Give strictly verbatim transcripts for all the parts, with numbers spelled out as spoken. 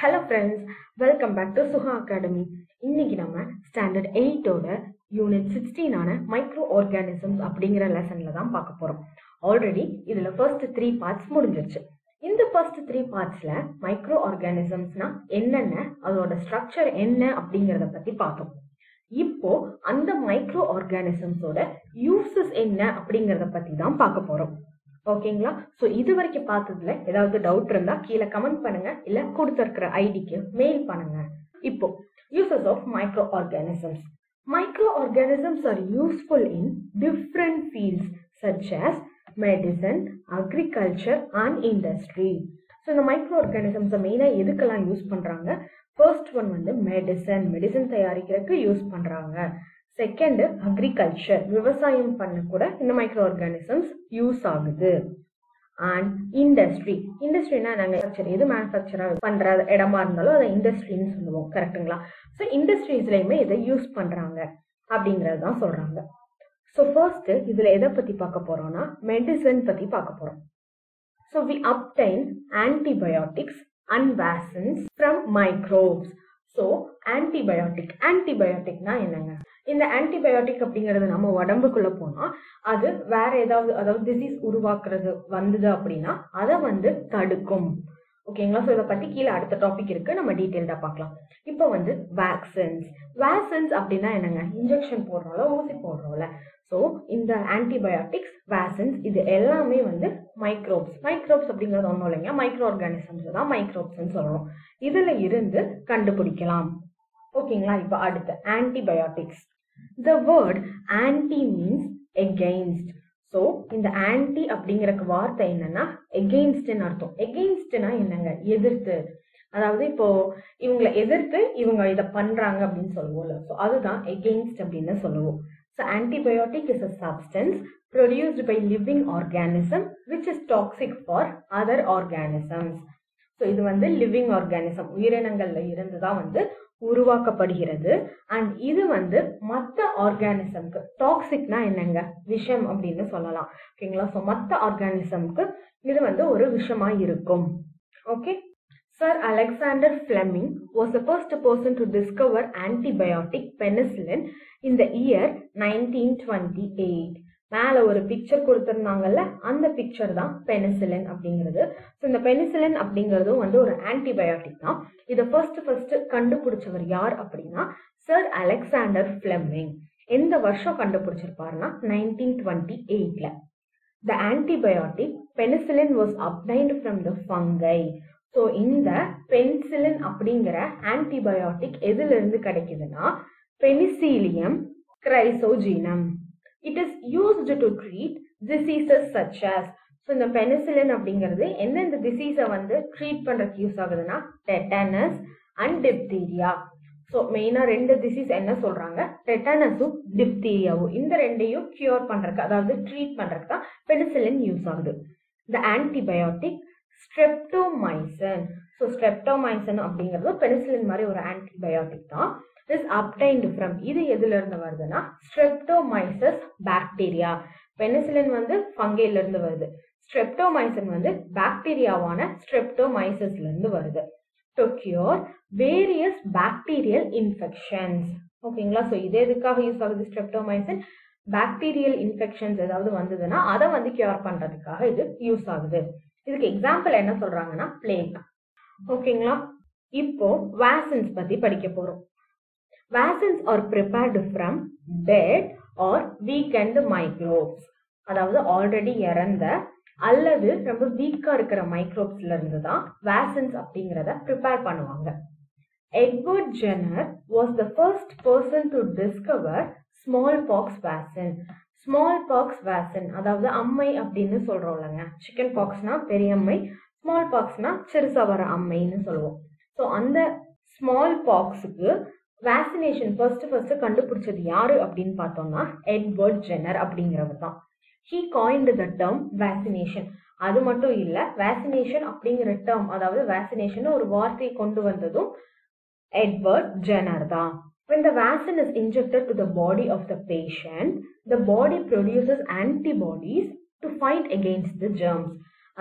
Hello friends, welcome back to Suha Academy. இன்னைக்கு நம்ம standard eight ஓட யூனிட் sixteen ஆன மைக்ரோ ஆர்கானிசம்ஸ் அப்படிங்கற லெசன்ல தான் பார்க்க போறோம். ஆல்ரெடி இதுல ஃபர்ஸ்ட் three பார்ட்ஸ் முடிஞ்சிருச்சு. இந்த ஃபர்ஸ்ட் three பார்ட்ஸ்ல மைக்ரோ ஆர்கானிசம்ஸ்னா என்னென்ன, அதோட ஸ்ட்ரக்சர் என்ன அப்படிங்கறத பத்தி பார்த்தோம். இப்போ அந்த மைக்ரோ ஆர்கானிசம்ஸோட யூசஸ் என்ன அப்படிங்கறத பத்தி தான் பார்க்க போறோம். ஓகேங்களா? சோ இது வரைக்கும் பார்த்ததுல ஏதாவது டவுட் இருந்தா கீழே கமெண்ட் பண்ணுங்க, இல்ல கொடுத்திருக்கிற ஐடிக்கு மெயில் பண்ணுங்க. இப்போ uses of micro organisms. Micro organisms are useful in different fields such as medicine, agriculture and industry. So இந்த மைக்ரோ ஆர்கானிசம்ஸ் மெயினா எதுக்கெல்லாம் யூஸ் பண்றாங்க? ஃபர்ஸ்ட் ஒன் வந்து மெடிசன் மெடிசன் தயாரிக்கிறதுக்கு யூஸ் பண்றாங்க. செகண்ட் அக்ரிகல்ச்சர், விவசாயம் பண்ண கூட இந்த மைக்ரோ ஆர்கானிசம்ஸ் யூஸ் ஆகுது. அண்ட் இண்டஸ்ட்ரி, இண்டஸ்ட்ரினா நாங்கள் எது மேனுஃபேக்சராக பண்ற இடமா இருந்தாலும் அதை இண்டஸ்ட்ரின்னு சொல்லுவோம். கரெக்டுங்களா? ஸோ இண்டஸ்ட்ரீஸ்லயுமே இதை யூஸ் பண்றாங்க அப்படிங்கறதுதான் சொல்றாங்க. ஸோ ஃபர்ஸ்ட் இதுல எதை பத்தி பார்க்க போறோம்னா மெடிசன் பத்தி பார்க்க போறோம். So we obtain antibiotics and vaccines from microbes. So antibiotic ஆன்டிபயோட்டிக்னா என்னங்க? இந்த ஆன்டிபயோட்டிக் அப்படிங்கிறது நம்ம உடம்புக்குள்ள போனா அது வேற ஏதாவது அதாவது டிசீஸ் உருவாக்குறது வந்தது அப்படின்னா அதை வந்து தடுக்கும். ஓகேங்களா? ஸோ இதை பத்தி கீழே அடுத்த டாபிக் இருக்கு, நம்ம டீட்டெயில்டா பார்க்கலாம். இப்போ வந்து வேக்சின்ஸ். வேக்சின்ஸ் அப்படின்னா என்னங்க? இன்ஜெக்ஷன் போடுறோம்ல, ஊசி போடுறோம்ல. ஸோ இந்த ஆன்டிபயோட்டிக்ஸ், வேக்சின்ஸ் இது எல்லாமே வந்து மைக்ரோப்ஸ் மைக்ரோப்ஸ் அப்படிங்கிறது ஒன்றும் இல்லைங்க, மைக்ரோ ஆர்கானிசம்ஸ் தான் மைக்ரோப்ஸ்ன்னு சொல்றோம். இதுல இருந்து கண்டுபிடிக்கலாம். ஓகேங்களா? இப்போ அடுத்து antibiotics. The word anti means against. So இந்த anti அப்படிங்கறக்கு வார்த்தை என்னன்னா againstன்னு அர்த்தம். againstன்னா என்னங்க? எதிர்த்து. அதாவது இப்போ இவங்களை எதிர்த்து இவங்க இத பண்றாங்க அப்படின்னு சொல்லுவோம்ல, சோ அதுதான் against அப்படின்னு சொல்லுவோம். So antibiotic is a substance produced by living organism which is toxic for other organisms. So இது வந்து living organism, உயிரினங்கள்ல இருந்து தான் வந்து உருவாக்கப்படுகிறது. அண்ட் இது வந்து மற்ற ஆர்கானிசம்க்கு, டாக்ஸிக்னா என்னங்க? விஷம் அப்படின்னு சொல்லலாம். ஓகேங்களா? ஸோ மற்ற ஆர்கானிசம்க்கு இது வந்து ஒரு விஷமா இருக்கும். Okay. Sir Alexander Fleming was the first person to discover antibiotic penicillin in the year nineteen twenty eight. மேல ஒரு பிக்சர் கொடுத்திருந்தாங்கல்ல, அந்த பிக்சர் தான் பெனிசிலின் அப்படிங்கிறது. ஸோ இந்த பெனிசிலின் அப்படிங்கிறதும் வந்து ஒரு ஆன்டிபயோட்டிக் தான். இதை ஃபர்ஸ்ட் ஃபர்ஸ்ட் கண்டுபிடிச்சவர் யார் அப்படின்னா சர் அலெக்சாண்டர் ஃபிளெமிங். எந்த வருஷம் கண்டுபிடிச்சிருப்பாருன்னா நைன்டீன் டுவெண்ட்டி எயிட்ல. The antibiotic penicillin was obtained from the fungi. So இந்த பெனிசிலின் அப்படிங்கிற ஆன்டிபயோட்டிக் எதுல இருந்து கிடைக்குதுன்னா penicillium chrysogenum. It is used to treat diseases such as. So இந்த பெனிசிலின் அப்படிங்கிறது என்ன, இந்த டிசீஸை வந்து ட்ரீட் பண்றதுக்கு யூஸ் ஆகுதுன்னா டெட்டனஸ் அண்ட் டிப்தீரியா. ஸோ மெயினா ரெண்டு டிசீஸ் என்ன சொல்றாங்க, டெட்டனஸும் டிப்தீரியாவும். இந்த ரெண்டையும் கியூர் பண்றதுக்கு அதாவது ட்ரீட் பண்றதுக்கு தான் பெனிசிலின் யூஸ் ஆகுது. The antibiotic streptomycin. So streptomycin அப்படிங்கிறது பெனிசிலின் மாதிரி ஒரு ஆன்டிபயோட்டிக் தான். Is obtained from, இது எதுல இருந்து வருதுன்னா streptomyces bacteria. பெனிசிலின் வந்து ஃபங்கைல இருந்து வருது, streptomycin வந்து பாக்டீரியாவான streptomycesல இருந்து வருது. To cure various bacterial infections. ஓகேங்களா? சோ இது எதுக்காக யூஸ் ஆகுது streptomycin? பாக்டீரியல் இன்ஃபெக்ஷன்ஸ் ஏதாவது வந்ததுன்னா அதை வந்து கியூர் பண்றதுக்காக இது யூஸ் ஆகுது. இதுக்கு எக்ஸாம்பிள் என்ன சொல்றாங்கன்னா பிளேக். ஓகேங்களா? இப்போ வேக்சின்ஸ் பத்தி படிக்க போறோம். Vaccines are prepared from dead or weakened microbes. அதாவது ஆல்ரெடி இறந்த அல்லது ரொம்ப வீக்கா இருக்கிற மைக்ரோப்ஸ்ல இருந்து தான் வேக்சின்ஸ் அப்படிங்கறத ப்ரிப்பேர் பண்ணுவாங்க. Edward Jenner was the first person to discover smallpox vaccine. Smallpox vaccine அதாவது அம்மை அப்படின்னு சொல்றோம் இல்லைங்க, சிக்கன் பாக்ஸ்னா பெரிய அம்மை, ஸ்மால் பாக்ஸ்னா சிறுசா வர அம்மைன்னு சொல்லுவோம். ஸோ அந்த ஸ்மால் பாக்ஸுக்கு வேக்சினேஷன் ஃபர்ஸ்ட் ஃபர்ஸ்ட் கண்டுபிடிச்சது யாரு அப்படின்னு பார்த்தோம்னா எட்வர்ட் ஜெனர் அப்படிங்கிறவர் தான். He coined the term vaccination. அது மட்டும் இல்ல, வேக்சினேஷன் அப்படிங்கிற டேர்ம் அதாவது வேக்சினேஷன் ஒரு வார்த்தையை கொண்டு வந்ததும் எட்வர்ட் ஜெனர் தான். When the vaccine is injected to the body of the patient, the body produces antibodies to fight against the germs.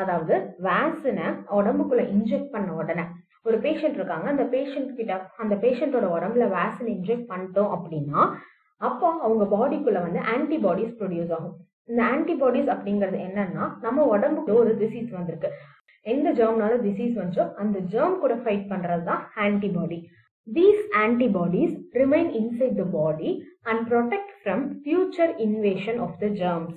அதாவது வேக்சினை உடம்புக்குள்ள இன்ஜெக்ட் பண்ண உடனே ஒரு பேஷண்ட் இருக்காங்க, அந்த பேஷண்ட் கிட்ட அந்த பேஷண்டோட உடம்புல வேக்சின் இன்ஜெக்ட் பண்ணிட்டோம் அப்படின்னா அப்போ அவங்க பாடிக்குள்ள வந்து ஆன்டிபாடிஸ் ப்ரொடியூஸ் ஆகும். இந்த ஆன்டிபாடிஸ் அப்படிங்கிறது என்னன்னா, நம்ம உடம்புக்கு ஒரு டிசீஸ் வந்திருக்கு, எந்த ஜெர்ம்னால டிசீஸ் வந்துச்சோ அந்த ஜெர்ம் கூட ஃபைட் பண்றது தான் antibody. These antibodies remain inside the body and protect from future invasion of the germs.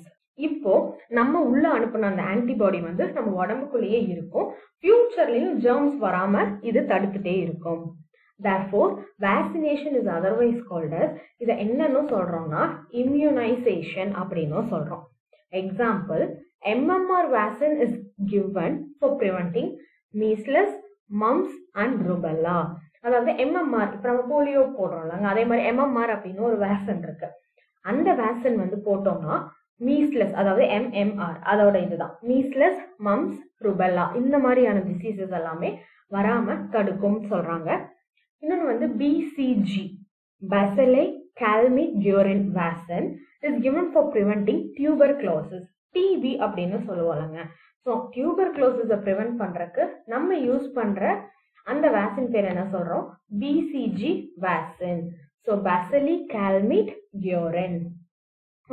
இப்போ நம்ம உள்ள அனுப்புன அந்த ஆன்டிபாடி வந்து நம்ம உடம்புக்குள்ளேயே இருக்கும், ஃபியூச்சர்லயும் ஜெர்ம்ஸ் வராம இது தடுத்துட்டே இருக்கும். Therefore, vaccination is otherwise called as, இத என்னன்னு சொல்றோம்னா immunization அப்படின்னு சொல்றோம். Example, M M R vaccine is given for preventing measles, mumps and rubella. அதாவது எம்எம்ஆர், இப்ப நம்ம போலியோ போடுறோம்ல, அதே மாதிரி எம்எம்ஆர் அப்படின்னு ஒரு வேக்சின் இருக்கு. அந்த வேக்சின் வந்து போட்டோம்னா மீஸ்லஸ், அதாவது எம்எம்ஆர் அதோட இதுதான், மீஸ்லஸ், மம்ஸ், ருபெல்லா இந்த மாதிரியான டிசீசஸ் எல்லாமே வராம தடுக்கும் சொல்றாங்க. இன்னொன்னு வந்து BCG, bacille Calmette Guerin vaccine is given for preventing tuberculosis, TB அப்படின்னு சொல்லுவாங்க. ஸோ டியூபர் கிளோசிஸை ப்ரிவென்ட் பண்றதுக்கு நம்ம யூஸ் பண்ற அந்த வேக்சின் பேர் என்ன சொல்றோம், BCG vaccine. So bacille Calmette Guerin,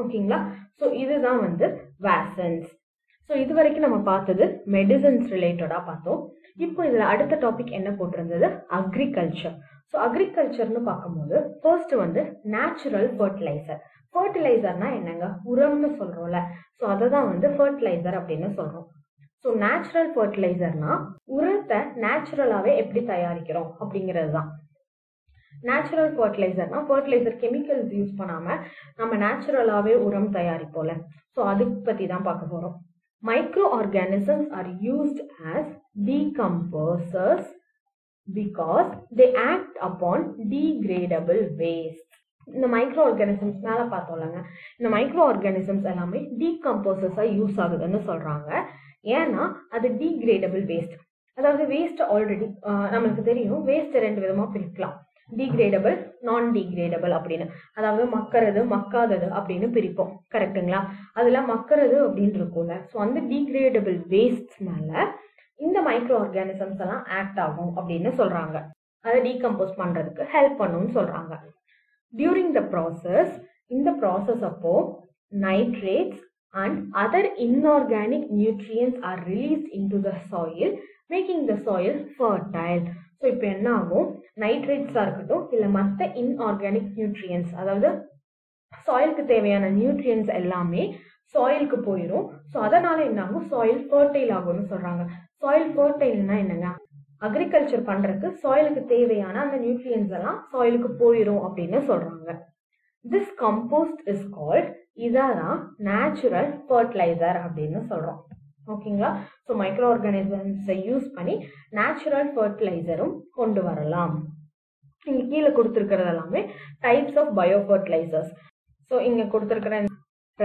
ஓகேங்களா. ஸோ இதுதான் வந்து வேக்சின்ஸ். ஸோ இது வரைக்கும் நம்ம பார்த்தது மெடிசன்ஸ் ரிலேட்டடா பார்த்தோம். இப்போ இதுல அடுத்த டாபிக் என்ன போட்டிருந்தது, அக்ரிகல்ச்சர். ஸோ அக்ரிகல்ச்சர்னு பார்க்கும்போது ஃபர்ஸ்ட் வந்து நேச்சுரல் ஃபர்டிலைசர். ஃபர்டிலைசர்னா என்னங்க, உரம்னு சொல்றோம்ல, ஸோ அதை தான் வந்து ஃபர்டிலைசர் அப்படின்னு சொல்றோம். ஸோ நேச்சுரல் ஃபர்டிலைசர்னா உரத்தை நேச்சுரலாகவே எப்படி தயாரிக்கிறோம் அப்படிங்கிறது தான் நேச்சுரல் ஃபர்டிலைசர்னா. ஃபர்டிலைசர் கெமிக்கல்ஸ் யூஸ் பண்ணாமல் நம்ம நேச்சுரலாகவே உரம் தயாரிப்போம்ல, ஸோ அது பற்றி தான் பார்க்க போகிறோம். Micro organisms are used as decomposers because they act upon degradable waste. இந்த மைக்ரோ ஆர்கானிசம்ஸ் மேலே பார்த்தோம்லங்க, இந்த மைக்ரோ ஆர்கானிசம்ஸ் எல்லாமே டீகம்போசர்ஸாக யூஸ் ஆகுதுன்னு சொல்கிறாங்க. ஏன்னா அது டீக்ரேடபிள் வேஸ்ட், அதாவது வேஸ்ட் ஆல்ரெடி நம்மளுக்கு தெரியும், வேஸ்ட் ரெண்டு விதமா பிரிக்கலாம், டீக்ரேடபிள், நான் டீக்ரேடபிள் அப்படின்னு. அதாவது மக்கிறது மக்காதது அப்படின்னு பிரிப்போம், கரெக்டுங்களா. அதுல மக்கிறது அப்படின்னு இருக்கும்ல, ஸோ அந்த டீக்ரேடபிள் வேஸ்ட் மேல இந்த மைக்ரோ ஆர்கானிசம்ஸ் எல்லாம் ஆக்ட் ஆகும் அப்படின்னு சொல்றாங்க. அதை டீகம்போஸ் பண்றதுக்கு ஹெல்ப் பண்ணும்னு சொல்றாங்க. டியூரிங் த ப்ராசஸ், இந்த ப்ராசஸ் அப்போ nitrates and other inorganic nutrients are released into the soil, making the soil fertile. So இப்போ என்ன ஆகும், நைட்ரேட்ஸ் இருக்கட்டும் இல்ல மற்ற இன்ஆர்கானிக் நியூட்ரியன்ஸ், அதாவது சாயிலுக்கு தேவையான நியூட்ரியன்ஸ் எல்லாமே சாயிலுக்கு போயிடும். ஸோ அதனால என்ன ஆகும், சாயில் ஃபர்டைல் ஆகும்னு சொல்றாங்க. சாயில் ஃபர்டைல்னா என்னங்க, அக்ரிகல்ச்சர் பண்றதுக்கு சாயிலுக்கு தேவையான அந்த நியூட்ரியன்ஸ் எல்லாம் சாயிலுக்கு போயிடும் அப்படின்னு சொல்றாங்க. This compost is called, இதான் நேச்சுரல் ஃபர்டிலைசர் அப்படின்னு சொல்றோம், ஓகேங்களா. ஸோ மைக்ரோ ஆர்கானிசம்ஸை யூஸ் பண்ணி நேச்சுரல் ஃபர்டிலைசரும் கொண்டு வரலாம். இங்க கீழே கொடுத்துருக்கிறது எல்லாமே types of bio fertilisers. So இங்க கொடுத்துருக்கிற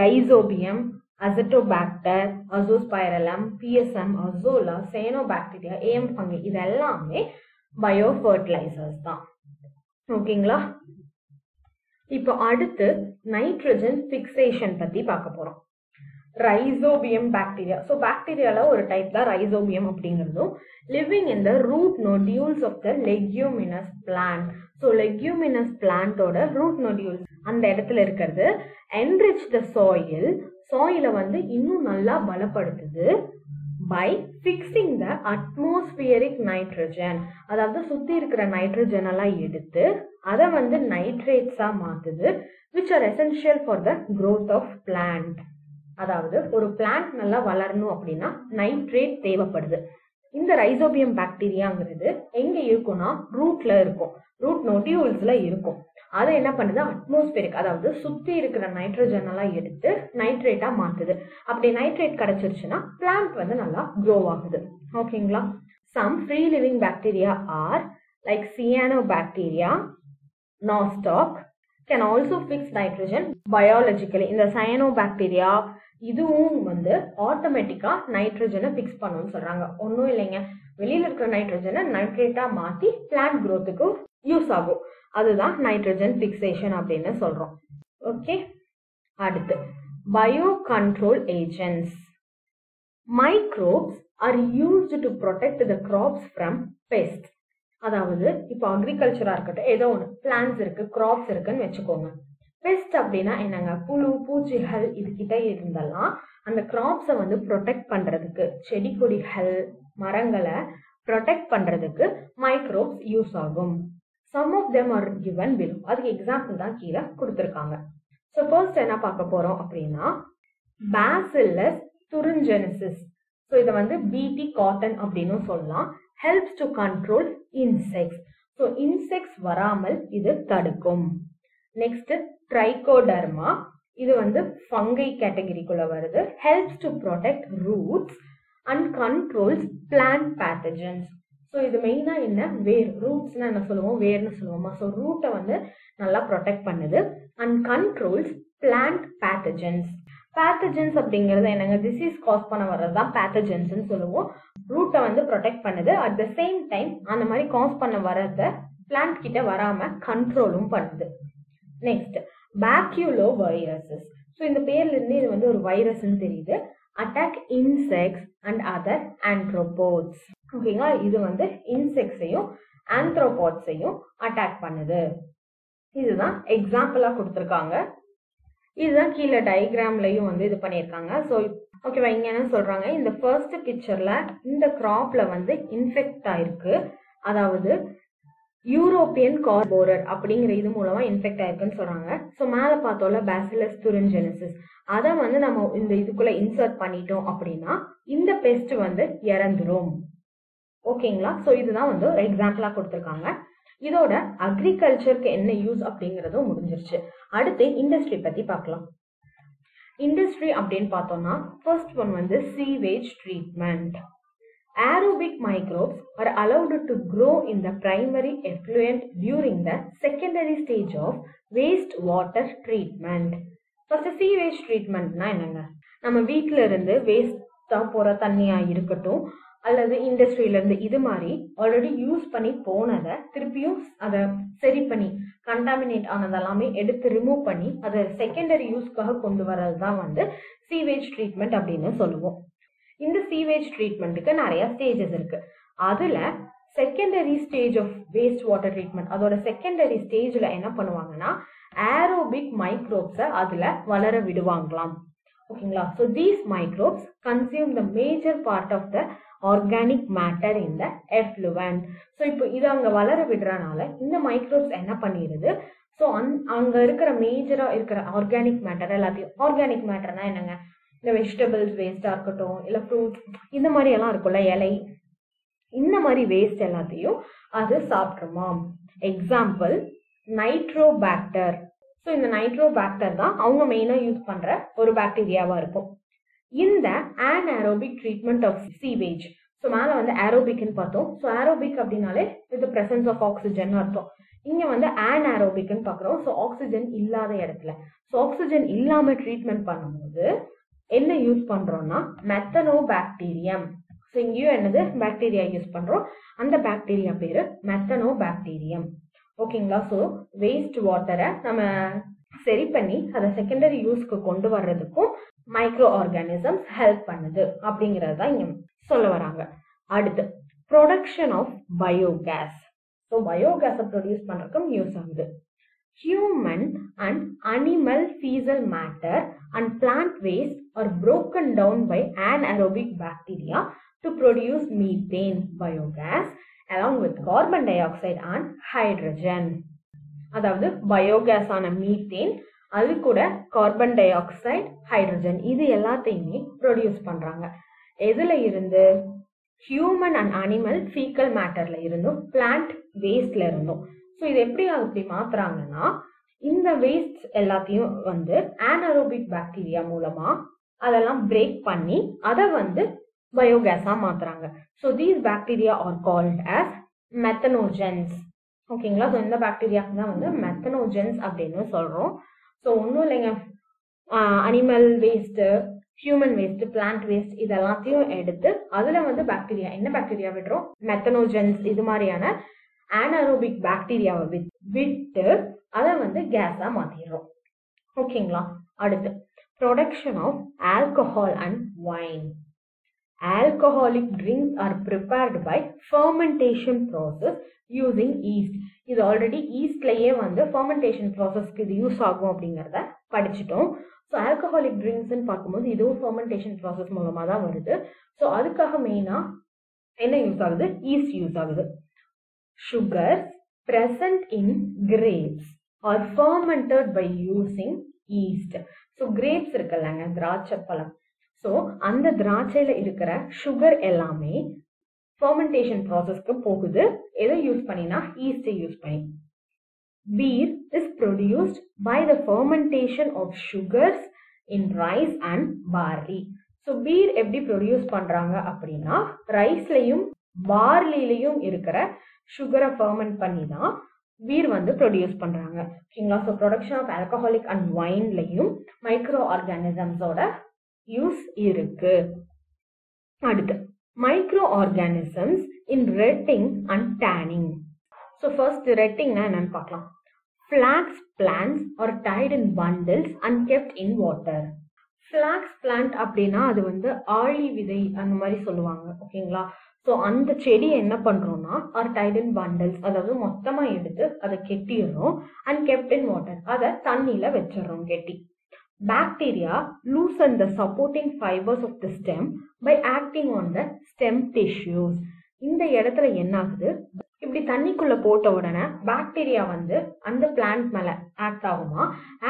rhizobium, Azotobacter, azospirillum, PSM, azolla, cyanobacteria, AM fungi, இது எல்லாமே பயோ ஃபர்டிலைசர்ஸ் தான், ஓகேங்களா. இப்போ அடுத்து நைட்ரஜன் பிக்சேஷன் பத்தி பார்க்க போறோம். ரைசோபியம் பாக்டீரியா, ஸோ பாக்டீரியால ஒரு டைப் தான் ரைசோபியம் அப்படிங்கிறதும். Living in the root nodules of the leguminous plant, so leguminous பிளான்டோட ரூட் நோடியூல் அந்த இடத்துல இருக்கிறது என்ரிச் த சாயில், சாயில வந்து இன்னும் நல்லா பலப்படுத்துது. By fixing the atmospheric nitrogen, அதாவது சுத்தி இருக்கிற நைட்ரஜன் எல்லாம் எடுத்து அதை வந்து நைட்ரேட்ஸா மாத்துது, which are essential for the growth of plant. அதாவது ஒரு பிளான்ட் நல்லா வளரணும் அப்படின்னா நைட்ரேட் தேவைப்படுது. இந்த ரைசோபியம் பாக்டீரியாங்கிறது எங்க இருக்கும்னா ரூட்ல இருக்கும், ரூட் நோடியூல்ஸ்ல இருக்கும். அதை என்ன பண்ணுது, அட்மாஸ்பியரிக், அதாவது சுத்தி இருக்கிற நைட்ரஜன் எல்லாம் எடுத்து நைட்ரேட்டா மாத்துது. அப்படி நைட்ரேட் கிடைச்சிருச்சுன்னா பிளான்ட் வந்து நல்லா க்ரோ ஆகுது, ஓகேங்களா. Some free living bacteria are like cyanobacteria, nostoc, can also fix nitrogen biologically. இந்த சயனோபாக்டீரியா இதுவும் வந்து ஆட்டோமேட்டிக்கா நைட்ரஜனை ஃபிக்ஸ் பண்ணணும்னு சொல்றாங்க. ஒன்றும் இல்லைங்க, வெளியில இருக்கிற நைட்ரஜனை நைட்ரேட்டா மாத்தி பிளான்ட் க்ரோத்துக்கு யூஸ் ஆகும், அதுதான் நைட்ரஜன் ஃபிக்சேஷன் அப்படின்னு சொல்றோம், ஓகே. அடுத்து bio control agents. Microbes are used to protect the crops from pest. அதாவது இப்போ அக்ரிகல்ச்சரா இருக்கட்டும், ஏதோ ஒன்று பிளான்ஸ் இருக்கு, கிராப்ஸ் இருக்குன்னு வச்சுக்கோங்க. பெஸ்ட் அப்படின்னா என்னங்க, புழு பூச்சிகள் இது கிட்ட இருந்தாலும் அந்த கிராப்ஸை வந்து ப்ரொடெக்ட் பண்றதுக்கு, செடி கொடிகள் மரங்களை ப்ரொடெக்ட் பண்றதுக்கு மைக்ரோப்ஸ் யூஸ் ஆகும். Some of them are given below. அதுக்கு எக்ஸாம்பிள் தான் கீழே கொடுத்துருக்காங்க. ஸோ ஃபர்ஸ்ட் என்ன பார்க்க போறோம் அப்படின்னா பேசில்லஸ் துரிஞ்செனிசிஸ். ஸோ இதை வந்து பிடி காட்டன் அப்படின்னு சொல்லலாம். helps to control insects. So insects வராமல் இது தடுக்கும். Next trichoderma, இது வந்து fungi category குள்ள வருது. helps to protect roots and controls plant pathogens. So இது மெயினா என்ன, வேர், roots னா என்ன சொல்லுவோம், வேர்னு சொல்லுவோமா. So root வந்து நல்லா protect பண்ணுது and controls plant pathogens. Pathogens அப்படிங்கிறது என்னங்க, டிசீஸ் காஸ் பண்ண வர்றதுதான் பேத்தஜென்ஸ் சொல்லுவோம். ரூட்டை வந்து ப்ரொடெக்ட் பண்ணுது, அட் த சேம் டைம் அந்த மாதிரி காஸ் பண்ண வர்றத பிளான்ட் கிட்ட வராம கண்ட்ரோலும் பண்ணுது. Next பேக்யூலோ viruses. ஸோ இந்த பேர்ல இருந்து இது வந்து ஒரு வைரஸ்ன்னு தெரியுது. Attack insects and other arthropods. ஓகேங்களா, இது வந்து இன்செக்ட்ஸையும் ஆண்ட்ரோபாட்ஸையும் அட்டாக் பண்ணுது. இதுதான் எக்ஸாம்பிளா கொடுத்துருக்காங்க. இதுதான் கீழே டயக்ராம்லையும் வந்து இது பண்ணியிருக்காங்க. ஸோ ஓகேவா, இங்கே என்ன சொல்கிறாங்க, இந்த ஃபர்ஸ்ட் பிக்சரில் இந்த கிராப்பில் வந்து இன்ஃபெக்ட் ஆயிருக்கு, அதாவது யூரோப்பியன் கார்போரர் அப்படிங்கிற இது மூலமாக இன்ஃபெக்ட் ஆயிருக்குன்னு சொல்கிறாங்க. ஸோ மேலே பார்த்தோம்ல பேசிலஸ் துரிஞ்செனிசிஸ், அதை வந்து நம்ம இந்த இதுக்குள்ளே இன்சர்ட் பண்ணிட்டோம் அப்படின்னா இந்த பெஸ்ட் வந்து இறந்துடும். ஓகேங்களா, ஸோ இதுதான் வந்து ஒரு எக்ஸாம்பிளாக கொடுத்துருக்காங்க. இதோட அக்ரிகல்ச்சருக்கு என்ன யூஸ் அப்படிங்கிறதும் முடிஞ்சிருச்சு. அடுத்து இண்டஸ்ட்ரி பத்தி பார்க்கலாம். இண்டஸ்ட்ரி அப்படின்னு பார்த்தோம்னா ஃபர்ஸ்ட் ஒன் வந்து sewage treatment. Aerobic microbes are allowed to grow in the primary effluent during the secondary stage of waste water treatment. First sewage ட்ரீட்மெண்ட்னா என்னங்க, நம்ம வீட்டில இருந்து வேஸ்டா போற தண்ணியா இருக்கட்டும் அல்லது இண்டஸ்ட்ரியில இருந்து இது மாதிரி ஆல்ரெடி யூஸ் பண்ணி போனதை திருப்பியும் அதை சரி பண்ணி கண்டாமினேட் ஆனதெல்லாமே எடுத்து ரிமூவ் பண்ணி அதை செகண்டரி யூஸ்க்காக கொண்டு வர்றது தான் வந்து சீவேஜ் ட்ரீட்மெண்ட் அப்படின்னு சொல்லுவோம். இந்த சீவேஜ் ட்ரீட்மெண்ட்டுக்கு நிறைய ஸ்டேஜஸ் இருக்கு. அதுல secondary stage of waste water treatment, அதோட செகண்டரி ஸ்டேஜ்ல என்ன பண்ணுவாங்கன்னா ஏரோபிக் மைக்ரோப்ஸை அதுல வளர விடுவாங்களாம். ஓகேங்களா, so these microbes consume the major part of the organic matter இந்த எஃப்லுவன்ட். ஸோ இப்போ இது அங்கே வளர விடுறனால இந்த மைக்ரோப்ஸ் என்ன பண்ணிடுது, ஸோ அந் அங்கே இருக்கிற மேஜராக இருக்கிற ஆர்கானிக் மேட்டர் எல்லாத்தையும், ஆர்கானிக் மேட்டர்னா என்னங்க, இந்த வெஜிடபிள்ஸ் வேஸ்டாக இருக்கட்டும் இல்லை ஃப்ரூட்ஸ் இந்த மாதிரி எல்லாம் இருக்கும்ல, இலை இந்த மாதிரி வேஸ்ட் எல்லாத்தையும் அது சாப்பிட்ருமா. Example Nitrobacter. ஸோ இந்த நைட்ரோபாக்டர் தான் அவங்க மெயினாக யூஸ் பண்ணுற ஒரு பாக்டீரியாவாக இருக்கும். இந்த anaerobic treatment of sewage. So மேலே வந்து ஏரோபிக்னு பார்த்தோம். ஸோ ஏரோபிக் அப்படின்னாலே இது பிரசன்ஸ் ஆஃப் ஆக்சிஜன் அர்த்தம். இங்கே வந்து அன்ஏரோபிக்னு பார்க்குறோம். ஸோ ஆக்சிஜன் இல்லாத இடத்துல, ஸோ ஆக்சிஜன் இல்லாமல் ட்ரீட்மெண்ட் பண்ணும்போது என்ன யூஸ் பண்ணுறோம்னா மெத்தனோபாக்டீரியம். ஸோ இங்கேயும் என்னது பாக்டீரியா யூஸ் பண்ணுறோம். அந்த பாக்டீரியா பேர் மெத்தனோபாக்டீரியம். ஓகேங்களா, ஸோ வேஸ்ட் வாட்டரை நம்ம சரி பண்ணி அதை செகண்டரி யூஸ்க்கு கொண்டு வர்றதுக்கும் மைக்ரோ ஆர்கானிசம்ஸ் ஹெல்ப் பண்ணுது அப்படிங்கிறது தான் இங்க சொல்ல வராங்க. அடுத்து ப்ரொடக்ஷன் ஆஃப் பயோகேஸ். ஸோ பயோகேஸை ப்ரொடியூஸ் பண்ணுறதுக்கும் யூஸ் ஆகுது. Human and animal ஃபீசல் matter and plant waste are broken down by anaerobic bacteria to produce methane biogas along with carbon dioxide and hydrogen. அதாவது பயோகேஸ் ஆன மீத்தேன், அது கூட carbon di oxide, hydrogen, இது எல்லாத்தையுமே produce பண்றாங்க. எதுல இருந்து, ஹியூமன் அண்ட் அனிமல் ஃபீக்கல் மேட்டர்ல இருந்தும் பிளான்ட் வேஸ்ட்ல இருந்தும். ஸோ இது எப்படி அப்படி மாத்துறாங்கன்னா இந்த வேஸ்ட் எல்லாத்தையும் வந்து அன்ஏரோபிக் பாக்டீரியா மூலமா அதெல்லாம் பிரேக் பண்ணி அதை வந்து பயோகேஸா மாத்துறாங்க. So these bacteria are called as methanogens. ஓகேங்களா, ஸோ இந்த பாக்டீரியாவுக்கு தான் வந்து மெத்தனோஜென்ஸ் அப்படின்னு சொல்றோம். ஸோ ஒன்றும் இல்லைங்க, animal waste, human waste, plant waste இது எல்லாத்தையும் எடுத்து அதில் வந்து பாக்டீரியா, என்ன பாக்டீரியா விடுறோம், மெத்தனோஜென்ஸ், இது மாதிரியான அன்ஏரோபிக் பாக்டீரியாவை விட் விட்டு அதை வந்து கேஸாக மாற்றிடுறோம். ஓகேங்களா, அடுத்து production of alcohol and wine. alcoholic drinks are prepared by fermentation process using yeast. This already yeast the fermentation process use agum. So alcoholic drinks in pakkumbodhu fermentation process moolama dhaan varudhu. So adukkaga main ah enna use agudhu, yeast use agudhu. Sugars present in grapes are fermented by using yeast. So grapes irukkalanga draachai palam. So andha draachaiila irukra sugar ellame fermentation process ku pogudhu. Edha use pannina yeast use panni. Beer is produced by the fermentation of sugars in rice and barley. So beer eppadi produce pandranga appadina rice layum barley layum irukra sugar ferment pannina beer vandu produce pandranga okayla. So production of alcoholic and wine layum microorganisms oda use irukku. Adutha microorganisms in retting and tanning. So first retting na enna paakalam. Flax plants are tied in bundles and kept in water. Flax plant அப்படினா அது வந்து ஆளி விதை அந்த மாதிரி சொல்லுவாங்க ஓகேங்களா. So அந்த செடி என்ன பண்றோம்னா ஆர் டைட் இன் பண்டல்ஸ் அதாவது மொத்தமா எடுத்து அதை கெட்டிறோம் and kept in water அத தண்ணில வெச்சறோம் கெட்டி. Bacteria loosen the supporting fibers of the stem by acting on the stem tissues. இந்த இடத்துல என்ன ஆகுது இப்படி தண்ணிக்குள்ள போட்ட உடனே பாக்டீரியா வந்து அந்த பிளான்ட் மேல ஆக்ட் ஆகுமா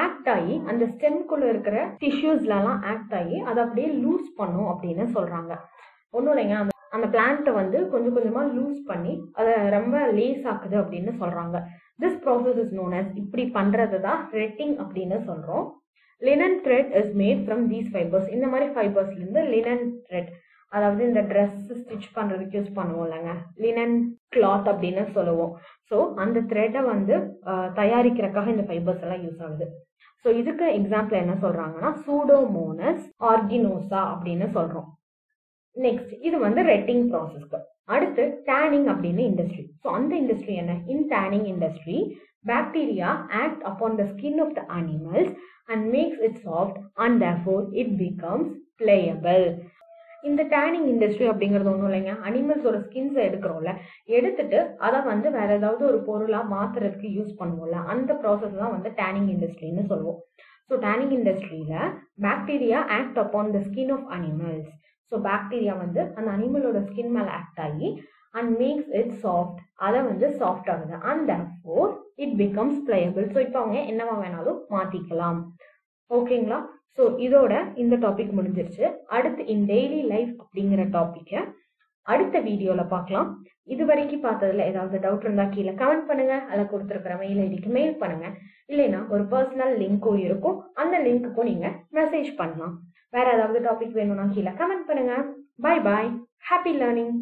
ஆக்ட் ஆகி அந்த ஸ்டெம்க்குள்ள இருக்கிற டிஷ்யூஸ்ல எல்லாம் ஆக்ட் ஆகி அது அப்படியே லூஸ் பண்ணும் அப்படின்னு சொல்றாங்க. ஒண்ணும் இல்லைங்க அந்த பிளான்ட் வந்து கொஞ்சம் கொஞ்சமா லூஸ் பண்ணி அதை ரொம்ப லேஸ் ஆக்குது அப்படின்னு சொல்றாங்க. This process is known as இப்படி பண்றதுதான் ரெட்டிங் அப்படின்னு சொல்றோம். Linen thread is made from these fibres. இந்த மாதிரி ஃபைபர்ஸ்ல இருந்து லினன் த்ரெட் அதாவது இந்த ட்ரெஸ் ஸ்டிச் பண்றதுக்கு யூஸ் பண்ணுவோம்லங்க லினன் கிளாத் அப்படின்னு சொல்லுவோம். ஸோ அந்த த்ரெட்டை வந்து தயாரிக்கிறதுக்காக இந்த ஃபைபர்ஸ் எல்லாம் யூஸ் ஆகுது. ஸோ இதுக்கு எக்ஸாம்பிள் என்ன சொல்றாங்கன்னா சூடோமோனஸ் ஆர்கினோசா அப்படின்னு சொல்றோம். நெக்ஸ்ட் இது வந்து ரெட்டிங் ப்ராசஸ்க்கு. அடுத்து டேனிங் அப்படின்னு இண்டஸ்ட்ரி. ஸோ அந்த இண்டஸ்ட்ரி என்ன in tanning industry bacteria act upon the skin of the animals and makes it soft and therefore it becomes pliable. இந்த டேனிங் இண்டஸ்ட்ரி அப்படிங்கிறது ஒன்றும் இல்லைங்க அனிமல்ஸோட ஸ்கின்ஸை எடுக்கிறோம்ல எடுத்துட்டு அதை வந்து வேற ஏதாவது ஒரு பொருளாக மாத்துறதுக்கு யூஸ் பண்ணுவோம்ல அந்த ப்ராசஸ் தான் வந்து டேனிங் இண்டஸ்ட்ரின்னு சொல்லுவோம். ஸோ டேனிங் இண்டஸ்ட்ரியில bacteria act upon the skin of animals. So bacteria வந்து அந்த அனிமலோட ஸ்கின் மேலே ஆக்ட் ஆகி அண்ட் மேக்ஸ் இட் சாஃப்ட் அதை வந்து சாஃப்ட் ஆகுது and therefore it becomes pliable. So இப்போ அவங்க என்னவா வேணாலும் மாத்திக்கலாம் ஓகேங்களா. ஸோ இதோட இந்த டாபிக் முடிஞ்சிருச்சு. அடுத்து இன் டெய்லி லைஃப் அப்படிங்கிற டாப்பிக்கை அடுத்த வீடியோவில் பார்க்கலாம். இது வரைக்கும் பார்த்ததில் ஏதாவது டவுட் இருந்தால் கீழே கமெண்ட் பண்ணுங்க. அதில் கொடுத்துருக்குற மெயில் ஐடிக்கு மெயில் பண்ணுங்க. இல்லைன்னா ஒரு பர்சனல் லிங்க்கும் இருக்கும் அந்த லிங்க்குக்கும் நீங்கள் மெசேஜ் பண்ணலாம். வேற ஏதாவது டாபிக் வேணும்னா கீழே கமெண்ட் பண்ணுங்க. Bye bye. Happy learning.